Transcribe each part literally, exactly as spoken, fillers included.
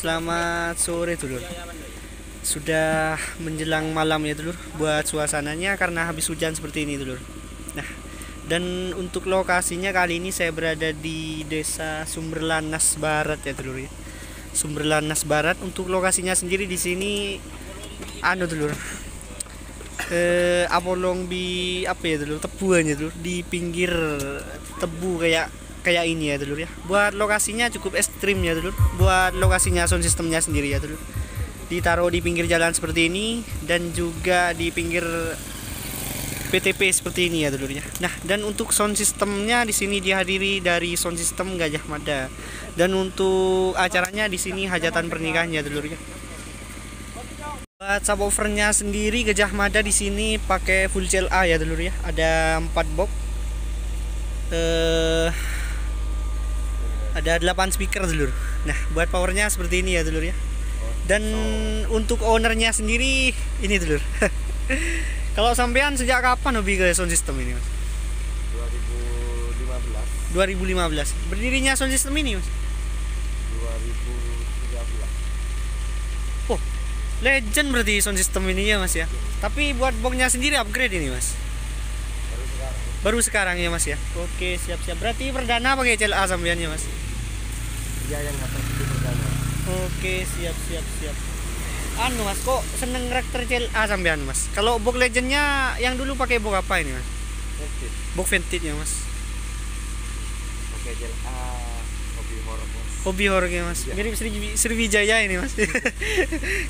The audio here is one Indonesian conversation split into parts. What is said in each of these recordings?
Selamat sore dulur. Sudah menjelang malam ya dulur buat suasananya karena habis hujan seperti ini dulur. Nah, dan untuk lokasinya kali ini saya berada di Desa Sumberlanas Barat ya dulur ya. Sumberlanas Barat untuk lokasinya sendiri di sini anu dulur. Eh apolong di apa ya dulur? Tebuannya dulur di pinggir tebu kayak kayak ini ya dulur ya. Buat lokasinya cukup ekstrim ya dulur. Buat lokasinya sound sistemnya sendiri ya dulur. Ditaruh di pinggir jalan seperti ini dan juga di pinggir P T P seperti ini ya dulur ya. Nah, dan untuk sound sistemnya di sini dihadiri dari sound sistem Gajah Mada. Dan untuk acaranya di sini hajatan pernikahan ya dulur ya. Buat subwoofernya sendiri Gajah Mada di sini pakai full C L A ya dulur ya. Ada empat box. Eh Ada delapan speaker dulur. Nah, buat powernya seperti ini ya dulur ya. Dan untuk ownernya sendiri ini dulur. Kalau sampean sejak kapan hobi ke sound system ini, Mas? dua ribu lima belas. dua ribu lima belas. Berdirinya sound system ini, Mas? dua ribu tiga belas. Oh, legend berarti sound system ini ya, Mas ya. Tapi buat boxnya sendiri upgrade ini, Mas. Baru sekarang. Baru sekarang ya, Mas ya. Oke, siap-siap. Berarti perdana pakai C L A sampeannya, Mas. Iya, yang seperti perdana. Oke, siap siap siap. Anu Mas, kok seneng karakter C L A sampean Mas? Kalau box legendnya yang dulu pakai box apa ini Mas? Vintage. Box vintage ya Mas. Pakai C L A hobi horor Mas. Hobi horornya Mas. Ya. Mirip Sriwijaya ini Mas.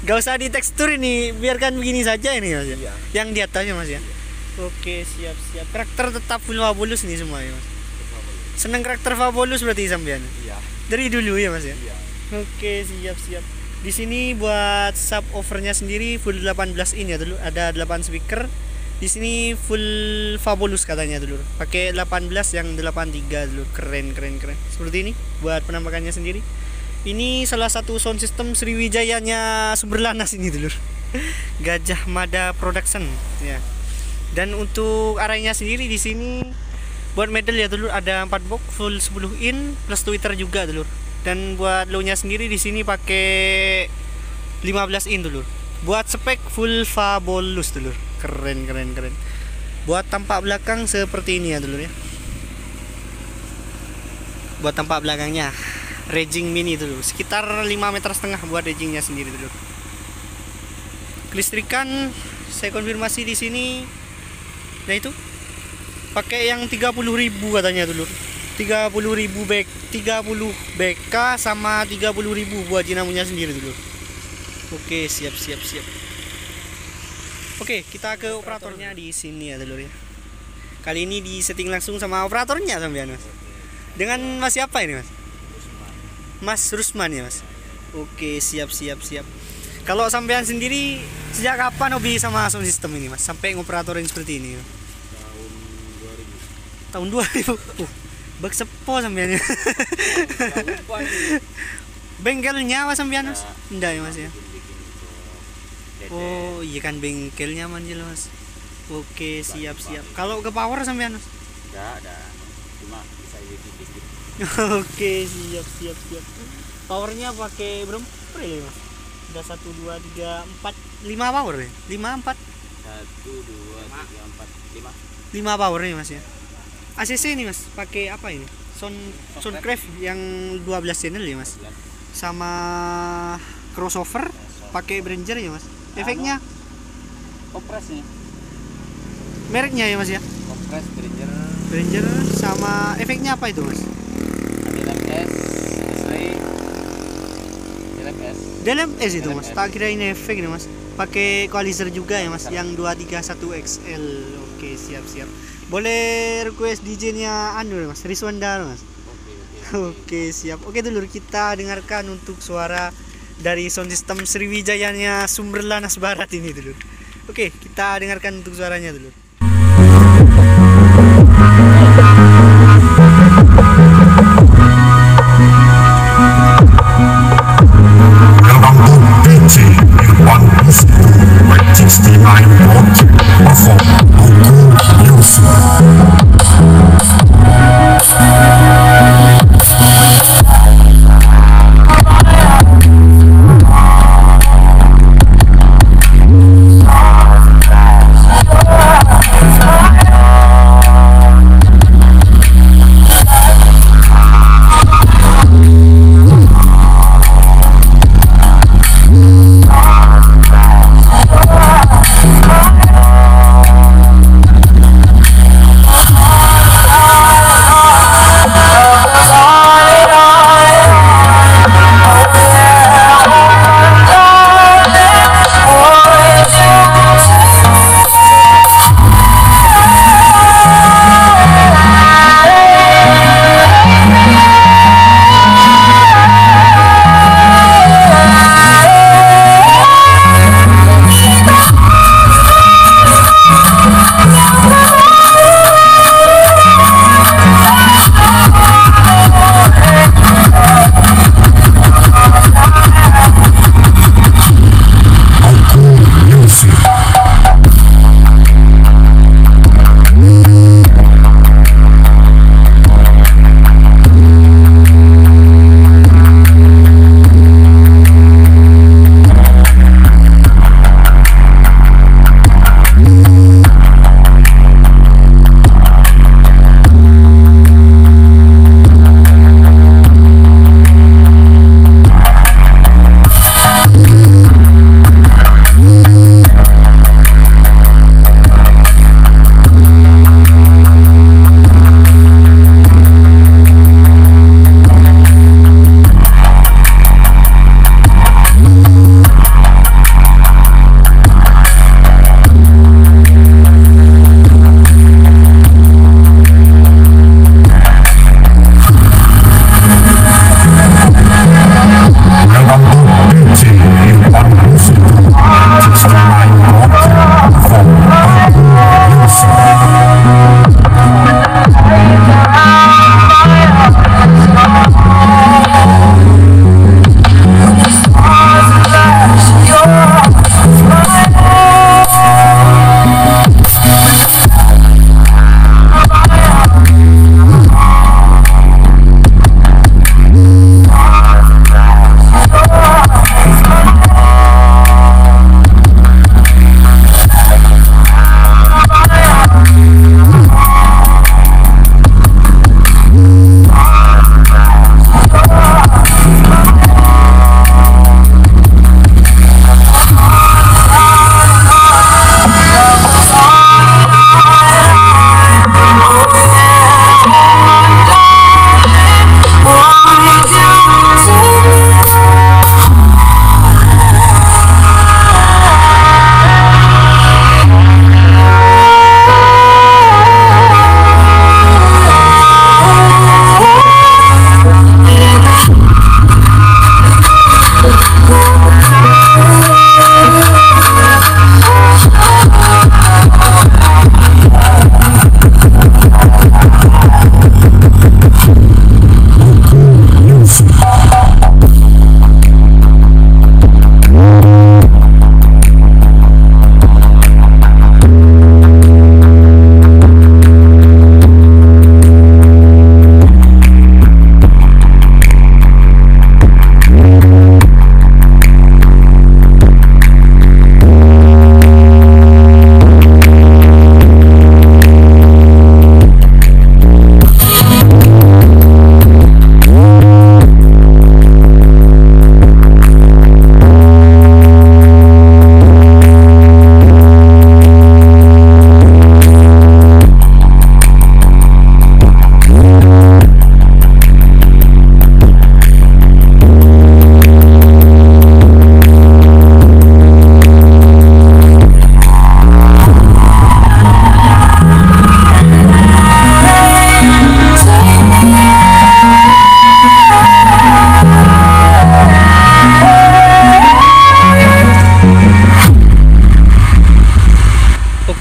Gak usah di tekstur ini, biarkan begini saja ini Mas. Ya. Yang di atasnya Mas ya. Ya. Oke siap siap. Karakter tetap full Fabulous nih semua ya Mas. Fabulous. Seneng karakter Fabulous berarti sampean. Iya. Dari dulu ya Mas ya. Iya. Oke, siap-siap. Di sini buat subwoofernya sendiri full delapan belas in ya dulu. Ada delapan speaker. Di sini full Fabulous katanya dulu. Pakai delapan belas yang delapan puluh tiga dulu. Keren, keren, keren. Seperti ini buat penampakannya sendiri. Ini salah satu sound system Sriwijayanya Sumberlanas ini dulu. Gajah Mada Production ya. Dan untuk arahnya sendiri di sini buat medal ya dulu ada empat box full sepuluh in plus tweeter juga dulu. Dan buat low-nya sendiri di sini pakai lima belas in dulur. Buat spek full Fabulous dulur. Keren keren keren. Buat tampak belakang seperti ini ya dulur ya. Buat tampak belakangnya raging mini dulur. Sekitar lima meter setengah buat ragingnya sendiri dulur. Kelistrikan saya konfirmasi di sini. Nah itu pakai yang tiga puluh ribu katanya dulur. tiga puluh ribu B K sama tiga puluh ribu buat dinamonya sendiri dulu. Oke, siap siap siap. Oke, kita ke operatornya di sini ya dulur ya. Kali ini di setting langsung sama operatornya sampean Mas. Dengan Mas siapa ini Mas? Mas Rusman ya Mas. Oke, siap siap siap. Kalau sampean sendiri sejak kapan hobi sama sound system ini Mas? Sampai ngoperatorin seperti ini. Tahun dua ribu. Tahun dua ribu. Oh. Bak sepo sampean. Bengkelnya Mas sampean Mas? Enggak ya Mas ya. Oh, iya kan bengkelnya manjil Mas. Oke, siap-siap. Kalau ke power sampean Mas? Enggak, ada. Cuma bisa dikit-dikit. Oke, siap-siap siap. Powernya pakai Brempre ya Mas. Ada satu dua tiga empat lima power ya? lima empat. satu dua tiga empat lima. lima power ya Mas ya. A C C ini Mas, pakai apa ini? Sound Soundcraft yang dua belas channel ya Mas. Sama crossover pakai Behringer ya Mas. Efeknya kompres nih. Mereknya ya Mas ya? Kompres Behringer. Behringer sama efeknya apa itu Mas? D L M S, Slay. D L M S. D L M S itu Mas. Tak kira ini efek nih Mas. Pakai equalizer juga ya Mas yang dua tiga satu X L. Oke, siap-siap. Boleh request D J-nya anu Mas, Riswanda Mas. Oke, oke, siap. Oke dulur, kita dengarkan untuk suara dari sound system Sriwijayanya Sumberlanas Barat ini dulur. Oke, kita dengarkan untuk suaranya dulur. Thank you.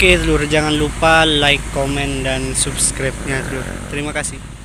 Oke, Lur, jangan lupa like, komen, dan subscribe-nya, Lur. Terima kasih.